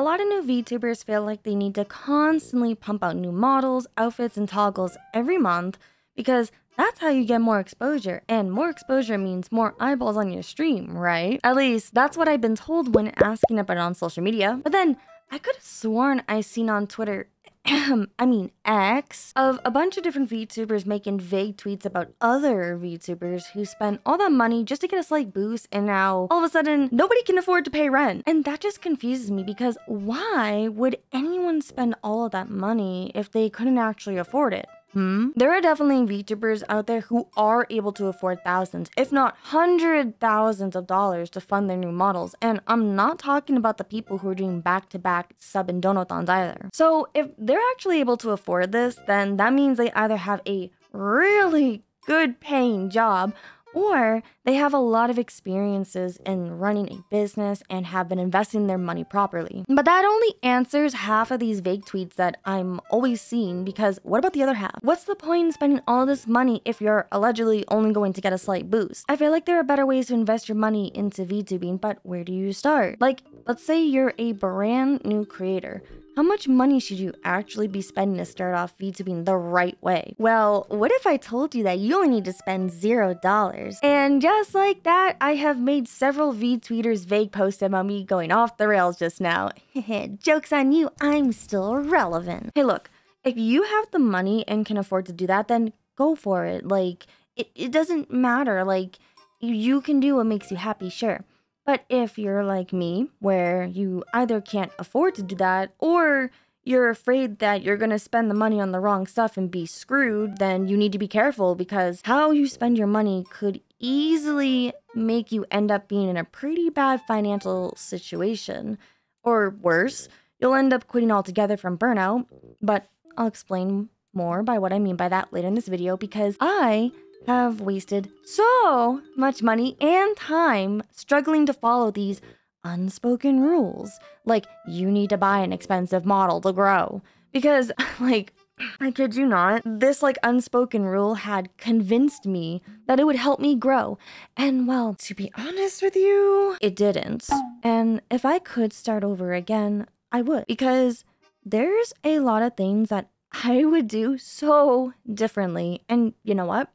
A lot of new VTubers feel like they need to constantly pump out new models, outfits, and toggles every month because that's how you get more exposure, and more exposure means more eyeballs on your stream, right? At least, that's what I've been told when asking about it on social media. But then, I could have sworn I seen on Twitter, X, of a bunch of different VTubers making vague tweets about other VTubers who spent all that money just to get a slight boost, and now all of a sudden nobody can afford to pay rent. And that just confuses me because why would anyone spend all of that money if they couldn't actually afford it? There are definitely VTubers out there who are able to afford thousands, if not $100,000s of dollars to fund their new models, and I'm not talking about the people who are doing back-to-back sub and donathons either. So if they're actually able to afford this, then that means they either have a really good paying job or they have a lot of experiences in running a business and have been investing their money properly. But that only answers half of these vague tweets that I'm always seeing, because what about the other half? What's the point in spending all this money if you're allegedly only going to get a slight boost? I feel like there are better ways to invest your money into VTubing, but where do you start? Like, let's say you're a brand new creator. How much money should you actually be spending to start off VTubing the right way? Well, what if I told you that you only need to spend $0? And just like that, I have made several VTweeters vague posts about me going off the rails just now. Joke's on you, I'm still relevant. Hey look, if you have the money and can afford to do that, then go for it. Like, it doesn't matter. Like, you can do what makes you happy, sure. But if you're like me, where you either can't afford to do that, or you're afraid that you're gonna spend the money on the wrong stuff and be screwed, then you need to be careful, because how you spend your money could easily make you end up being in a pretty bad financial situation. Or worse, you'll end up quitting altogether from burnout. But I'll explain more by what I mean by that later in this video, because I have wasted so much money and time struggling to follow these unspoken rules. Like, you need to buy an expensive model to grow. Because, like, I kid you not, this, like, unspoken rule had convinced me that it would help me grow. And, well, to be honest with you, it didn't. And if I could start over again, I would. Because there's a lot of things that I would do so differently. And you know what?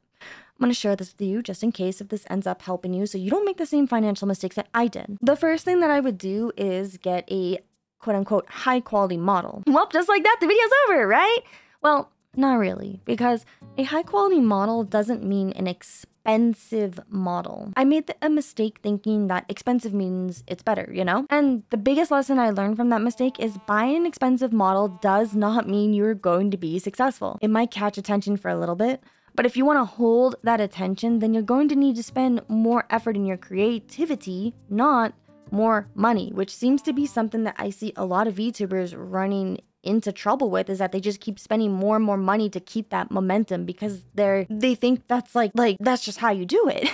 I'm going to share this with you just in case if this ends up helping you so you don't make the same financial mistakes that I did. The first thing that I would do is get a quote-unquote high-quality model. Well, just like that, the video's over, right? Well, not really, because a high-quality model doesn't mean an expensive model. I made a mistake thinking that expensive means it's better, you know? And the biggest lesson I learned from that mistake is buying an expensive model does not mean you're going to be successful. It might catch attention for a little bit, but if you want to hold that attention, then you're going to need to spend more effort in your creativity, not more money, which seems to be something that I see a lot of VTubers running into trouble with, is that they just keep spending more and more money to keep that momentum because they think that's like that's just how you do it.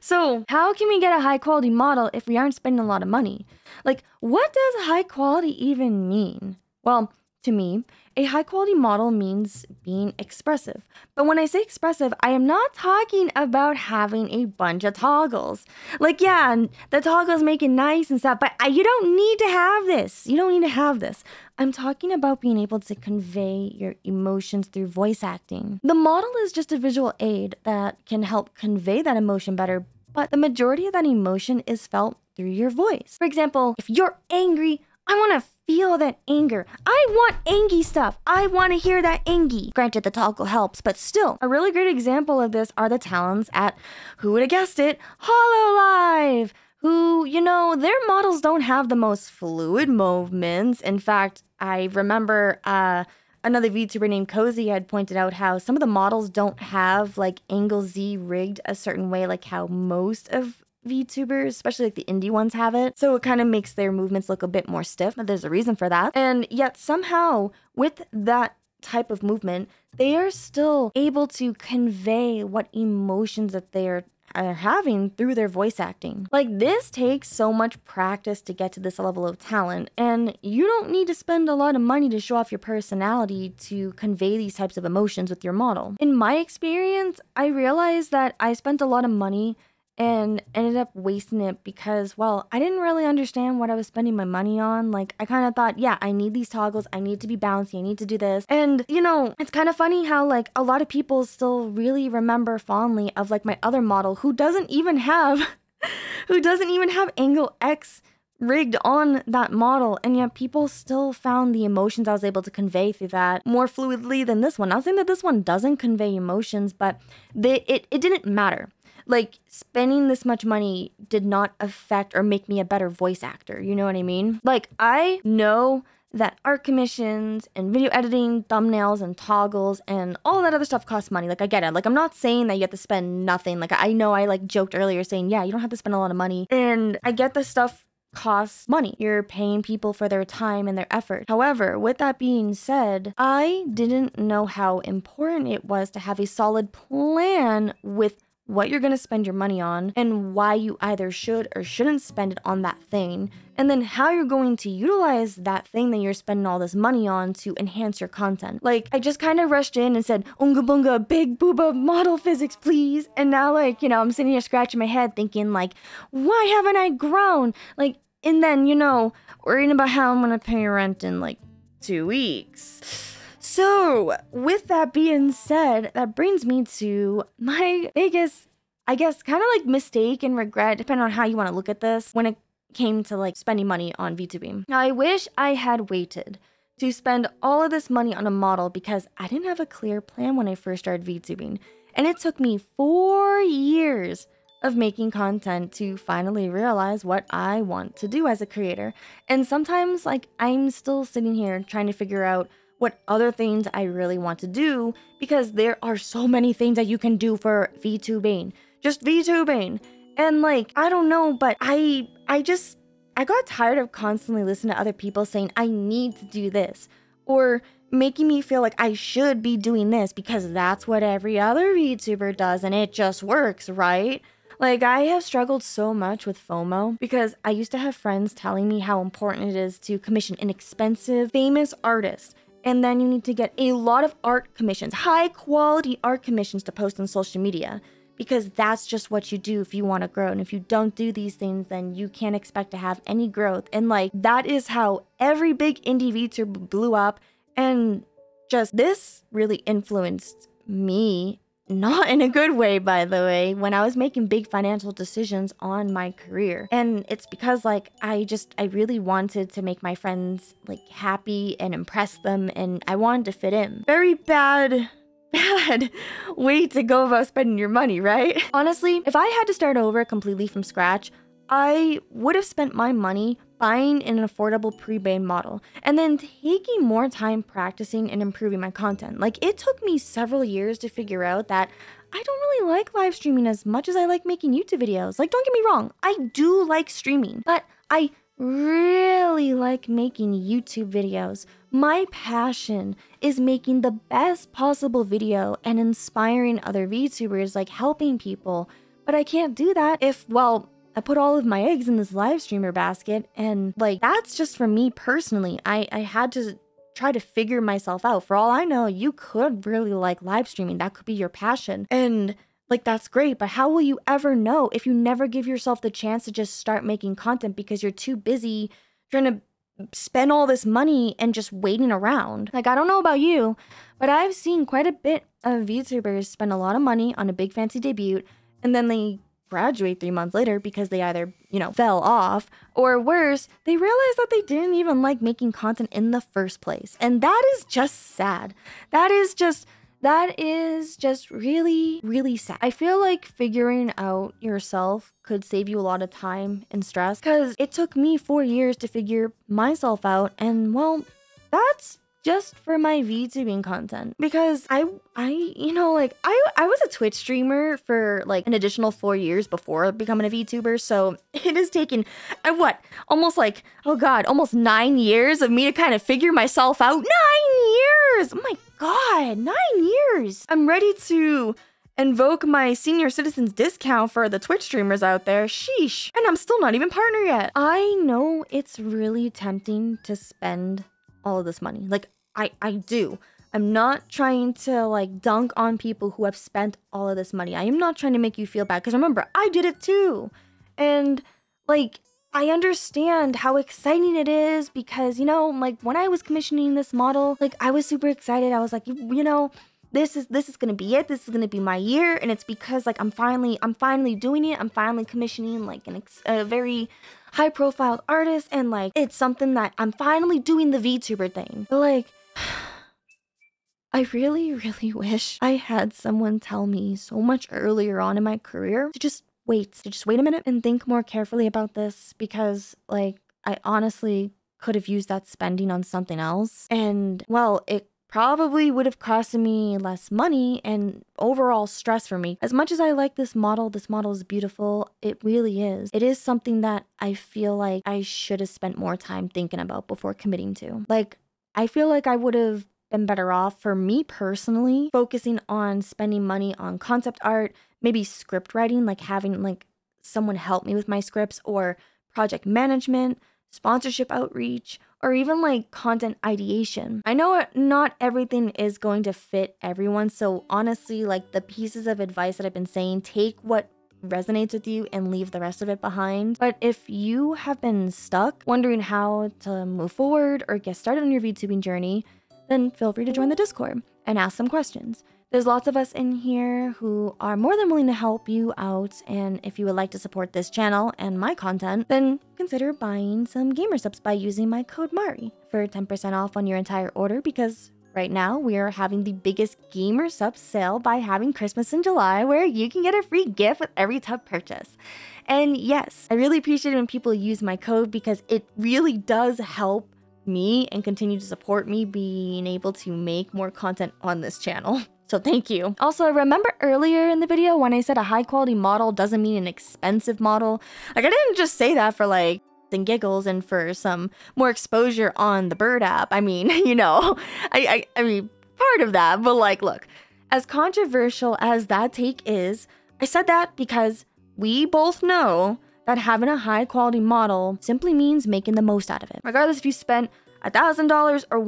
So how can we get a high quality model if we aren't spending a lot of money? Like, what does high quality even mean? Well, to me, a high-quality model means being expressive. But when I say expressive, I am not talking about having a bunch of toggles. Like, yeah, the toggles make it nice and stuff, but you don't need to have this. You don't need to have this. I'm talking about being able to convey your emotions through voice acting. The model is just a visual aid that can help convey that emotion better, but the majority of that emotion is felt through your voice. For example, if you're angry, I want to feel that anger. I want angy stuff. I want to hear that angy. Granted, the toggle helps, but still. A really great example of this are the talents at, who would have guessed it, Hololive, who, you know, their models don't have the most fluid movements. In fact, I remember another VTuber named Cozy had pointed out how some of the models don't have, like, angle Z rigged a certain way, like how most of VTubers, especially like the indie ones, have it. So it kind of makes their movements look a bit more stiff, but there's a reason for that. And yet somehow with that type of movement, they are still able to convey what emotions that they are having through their voice acting. Like, this takes so much practice to get to this level of talent, and you don't need to spend a lot of money to show off your personality to convey these types of emotions with your model. In my experience, I realized that I spent a lot of money and ended up wasting it because, well, I didn't really understand what I was spending my money on. Like, I kind of thought, yeah, I need these toggles, I need to be bouncy, I need to do this. And, you know, it's kind of funny how, like, a lot of people still really remember fondly of, like, my other model who doesn't even have, angle X rigged on that model, and yet people still found the emotions I was able to convey through that more fluidly than this one. Not saying that this one doesn't convey emotions, but it didn't matter. Like, spending this much money did not affect or make me a better voice actor, you know what I mean? Like, I know that art commissions and video editing, thumbnails and toggles and all that other stuff costs money. Like, I get it. Like, I'm not saying that you have to spend nothing. Like, I know I, like, joked earlier saying, yeah, you don't have to spend a lot of money. And I get this stuff costs money. You're paying people for their time and their effort. However, with that being said, I didn't know how important it was to have a solid plan with what you're going to spend your money on and why you either should or shouldn't spend it on that thing, and then how you're going to utilize that thing that you're spending all this money on to enhance your content. Like, I just kind of rushed in and said, Oonga Boonga, big booba model physics, please. And now, like, you know, I'm sitting here scratching my head thinking, like, why haven't I grown? Like, and then, you know, worrying about how I'm going to pay rent in, like, 2 weeks. So, with that being said, that brings me to my biggest, I guess, kind of like mistake and regret, depending on how you want to look at this, when it came to, like, spending money on VTubing. Now, I wish I had waited to spend all of this money on a model because I didn't have a clear plan when I first started VTubing. And it took me 4 years of making content to finally realize what I want to do as a creator. And sometimes, like, I'm still sitting here trying to figure out what other things I really want to do, because there are so many things that you can do for VTubing. Just VTubing. And, like, I don't know, but I got tired of constantly listening to other people saying, I need to do this, or making me feel like I should be doing this because that's what every other VTuber does and it just works, right? Like, I have struggled so much with FOMO because I used to have friends telling me how important it is to commission an expensive, famous artist. And then you need to get a lot of art commissions, high quality art commissions to post on social media, because that's just what you do if you want to grow. And if you don't do these things, then you can't expect to have any growth. And, like, that is how every big indie VTuber blew up. And just this really influenced me, not in a good way, by the way, when I was making big financial decisions on my career. And it's because, like, I really wanted to make my friends, like, happy and impress them, and I wanted to fit in. Very bad way to go about spending your money, right? Honestly, if I had to start over completely from scratch, I would have spent my money buying an affordable pre-made model and then taking more time practicing and improving my content. Like, it took me several years to figure out that I don't really like live streaming as much as I like making YouTube videos. Like, don't get me wrong, I do like streaming, but I really like making YouTube videos. My passion is making the best possible video and inspiring other VTubers, like, helping people. But I can't do that if, well, I put all of my eggs in this live streamer basket, and, like, that's just for me personally. I had to try to figure myself out. For all I know, you could really like live streaming. That could be your passion. And, like, that's great, but how will you ever know if you never give yourself the chance to just start making content because you're too busy trying to spend all this money and just waiting around? Like, I don't know about you, but I've seen quite a bit of VTubers spend a lot of money on a big fancy debut, and then they graduate 3 months later because they either, you know, fell off, or worse, they realized that they didn't even like making content in the first place. And that is just sad. That is just really, really sad. I feel like figuring out yourself could save you a lot of time and stress, because it took me 4 years to figure myself out. And, well, that's just for my VTubing content, because I was a Twitch streamer for, like, an additional 4 years before becoming a VTuber. So it has taken almost 9 years of me to kind of figure myself out. 9 years! Oh my god, 9 years! I'm ready to invoke my senior citizens discount for the Twitch streamers out there. Sheesh. And I'm still not even partner yet. I know it's really tempting to spend all of this money. Like, I do. I'm not trying to like dunk on people who have spent all of this money. I am not trying to make you feel bad, because remember, I did it too. And like, I understand how exciting it is, because, you know, like when I was commissioning this model, like I was super excited. I was like, you know, this is gonna be it. This is gonna be my year. And it's because like I'm finally doing it. I'm finally commissioning like a very high profile artist, and like it's something that I'm finally doing the VTuber thing. But like, I really, really wish I had someone tell me so much earlier on in my career to just wait a minute and think more carefully about this, because like I honestly could have used that spending on something else. And well, it probably would have cost me less money and overall stress for me. As much as I like this model is beautiful. It really is. It is something that I feel like I should have spent more time thinking about before committing to. Like, I feel like I would have been better off, for me personally, focusing on spending money on concept art, maybe script writing, like having like someone help me with my scripts, or project management, sponsorship outreach, or even like content ideation. I know not everything is going to fit everyone. So honestly, like the pieces of advice that I've been saying, take what resonates with you and leave the rest of it behind. But if you have been stuck wondering how to move forward or get started on your VTubing journey, then feel free to join the Discord and ask some questions. There's lots of us in here who are more than willing to help you out. And if you would like to support this channel and my content, then consider buying some GamerSupps by using my code MARI for 10% off on your entire order, because right now we are having the biggest GamerSupps sale by having Christmas in July, where you can get a free gift with every tub purchase. And yes, I really appreciate it when people use my code, because it really does help me and continue to support me being able to make more content on this channel. So thank you. Also, remember earlier in the video when I said a high quality model doesn't mean an expensive model? Like, I didn't just say that for like and giggles and for some more exposure on the Bird app. I mean, you know, I mean, part of that, but like, look, as controversial as that take is, I said that because we both know that having a high quality model simply means making the most out of it. Regardless if you spent $1,000 or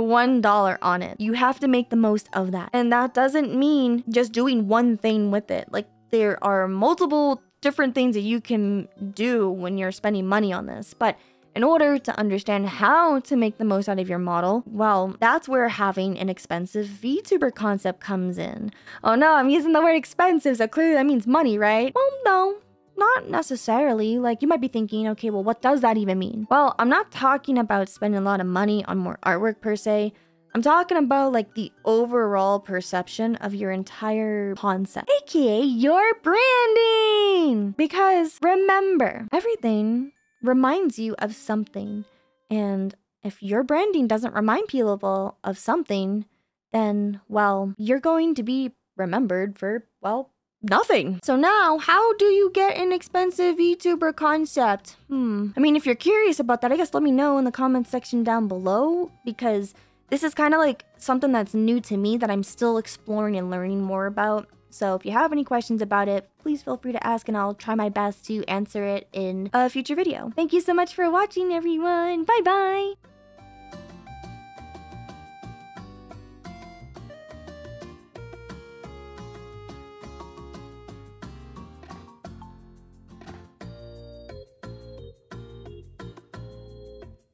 $1 on it, you have to make the most of that. And that doesn't mean just doing one thing with it. Like, there are multiple different things that you can do when you're spending money on this. But in order to understand how to make the most out of your model, well, that's where having an expensive VTuber concept comes in. Oh no, I'm using the word expensive, so clearly that means money, right? Well, no. Not necessarily. Like, you might be thinking, okay, well, what does that even mean? Well, I'm not talking about spending a lot of money on more artwork per se. I'm talking about like the overall perception of your entire concept, aka your branding. Because remember, everything reminds you of something. And if your branding doesn't remind people of something, then, well, you're going to be remembered for, well, nothing. So now, how do you get an expensive VTuber concept? I mean, if you're curious about that, I guess let me know in the comments section down below, because this is kind of like something that's new to me that I'm still exploring and learning more about. So if you have any questions about it, please feel free to ask, and I'll try my best to answer it in a future video. Thank you so much for watching, everyone. Bye bye.